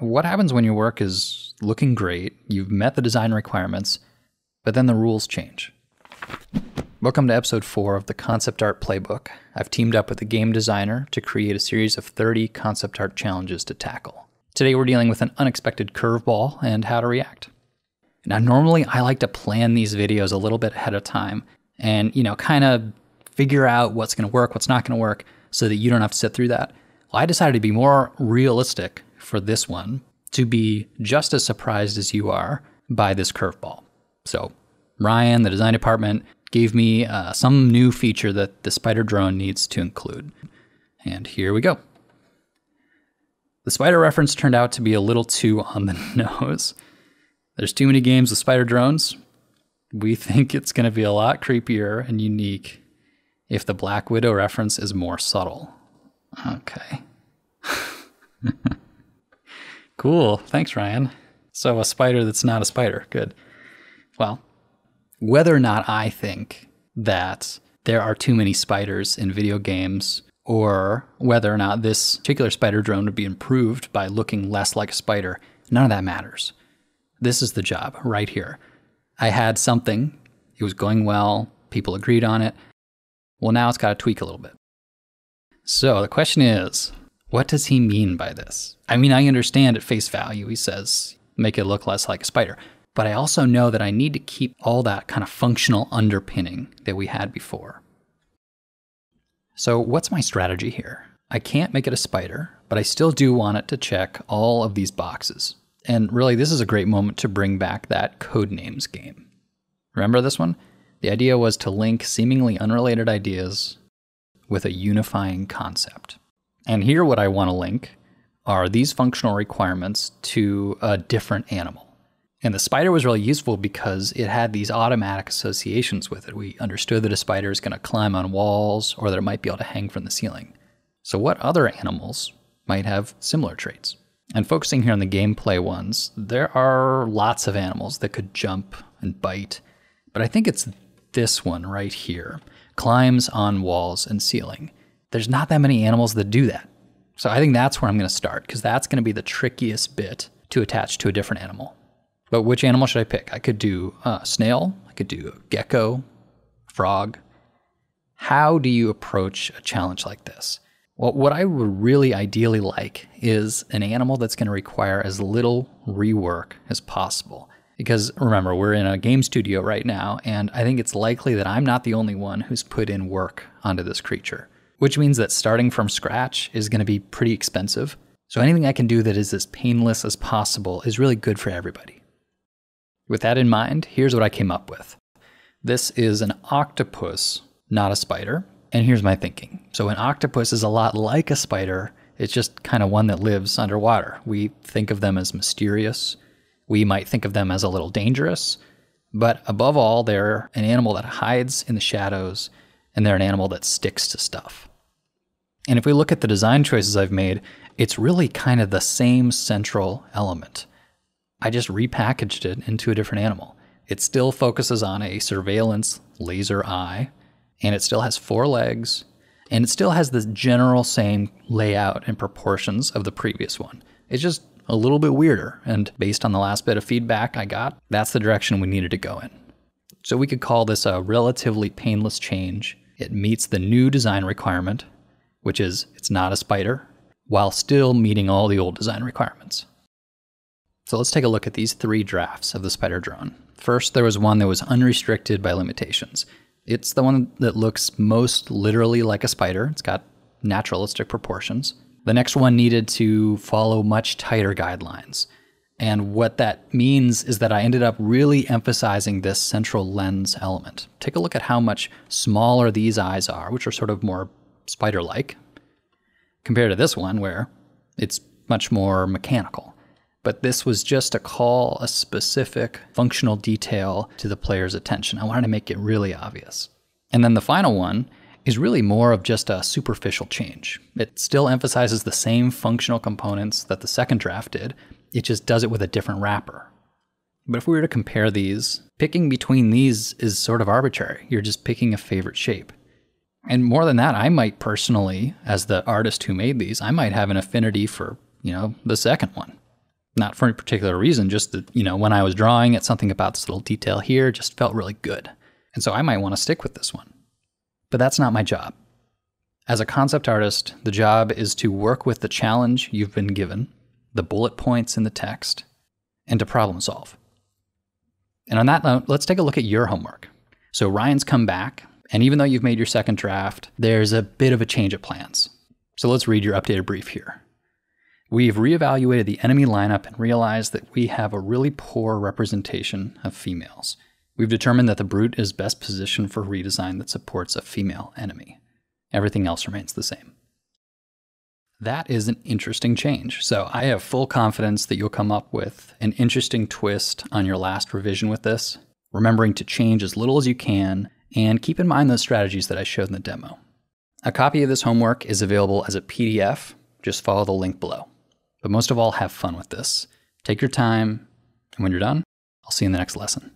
What happens when your work is looking great, you've met the design requirements, but then the rules change? Welcome to episode 4 of the Concept Art Playbook. I've teamed up with a game designer to create a series of 30 concept art challenges to tackle. Today we're dealing with an unexpected curveball and how to react. Now normally I like to plan these videos a little bit ahead of time and, kind of figure out what's gonna work, what's not gonna work, so that you don't have to sit through that. Well, I decided to be more realistic for this one, to be just as surprised as you are by this curveball. So Ryan, the design department, gave me some new feature that the spider drone needs to include. And here we go. The spider reference turned out to be a little too on the nose. There's too many games with spider drones. We think it's gonna be a lot creepier and unique if the Black Widow reference is more subtle. Okay. Cool, thanks Ryan. So a spider that's not a spider, good. Well, whether or not I think that there are too many spiders in video games, or whether or not this particular spider drone would be improved by looking less like a spider, none of that matters. This is the job right here. I had something, it was going well, people agreed on it. Well, now it's got to tweak a little bit. So the question is, what does he mean by this? I mean, I understand at face value, he says, make it look less like a spider. But I also know that I need to keep all that kind of functional underpinning that we had before. So what's my strategy here? I can't make it a spider, but I still do want it to check all of these boxes. And really, this is a great moment to bring back that Codenames game. Remember this one? The idea was to link seemingly unrelated ideas with a unifying concept. And here what I want to link are these functional requirements to a different animal. And the spider was really useful because it had these automatic associations with it. We understood that a spider is going to climb on walls or that it might be able to hang from the ceiling. So what other animals might have similar traits? And focusing here on the gameplay ones, there are lots of animals that could jump and bite, but I think it's this one right here, climbs on walls and ceiling. There's not that many animals that do that. So I think that's where I'm going to start, because that's going to be the trickiest bit to attach to a different animal. But which animal should I pick? I could do a snail, I could do a gecko, frog. How do you approach a challenge like this? Well, what I would really ideally like is an animal that's going to require as little rework as possible. Because remember, we're in a game studio right now, and I think it's likely that I'm not the only one who's put in work onto this creature, which means that starting from scratch is going to be pretty expensive. So anything I can do that is as painless as possible is really good for everybody. With that in mind, here's what I came up with. This is an octopus, not a spider. And here's my thinking. So an octopus is a lot like a spider, it's just kind of one that lives underwater. We think of them as mysterious. We might think of them as a little dangerous, but above all, they're an animal that hides in the shadows, and they're an animal that sticks to stuff. And if we look at the design choices I've made, it's really kind of the same central element. I just repackaged it into a different animal. It still focuses on a surveillance laser eye, and it still has 4 legs, and it still has the general same layout and proportions of the previous one. It's just a little bit weirder, and based on the last bit of feedback I got, that's the direction we needed to go in. So we could call this a relatively painless change. It meets the new design requirement, which is it's not a spider, while still meeting all the old design requirements. So let's take a look at these 3 drafts of the spider drone. First, there was one that was unrestricted by limitations. It's the one that looks most literally like a spider. It's got naturalistic proportions. The next one needed to follow much tighter guidelines. And what that means is that I ended up really emphasizing this central lens element. Take a look at how much smaller these eyes are, which are sort of more spider-like, compared to this one where it's much more mechanical. But this was just to call a specific functional detail to the player's attention. I wanted to make it really obvious. And then the final one is really more of just a superficial change. It still emphasizes the same functional components that the second draft did, it just does it with a different wrapper. But if we were to compare these, picking between these is sort of arbitrary. You're just picking a favorite shape. And more than that, I might personally, as the artist who made these, I might have an affinity for, the second one. not for any particular reason, just that, you know, when I was drawing it, something about this little detail here just felt really good. And so I might want to stick with this one. But that's not my job. As a concept artist, the job is to work with the challenge you've been given, the bullet points in the text, and to problem solve. And on that note, let's take a look at your homework. So Ryan's come back, and even though you've made your second draft, there's a bit of a change of plans. So let's read your updated brief here. We've reevaluated the enemy lineup and realized that we have a really poor representation of females. We've determined that the Brute is best positioned for redesign that supports a female enemy. Everything else remains the same. That is an interesting change. So I have full confidence that you'll come up with an interesting twist on your last revision with this, remembering to change as little as you can, and keep in mind those strategies that I showed in the demo. A copy of this homework is available as a PDF. Just follow the link below. But most of all, have fun with this. Take your time, and when you're done, I'll see you in the next lesson.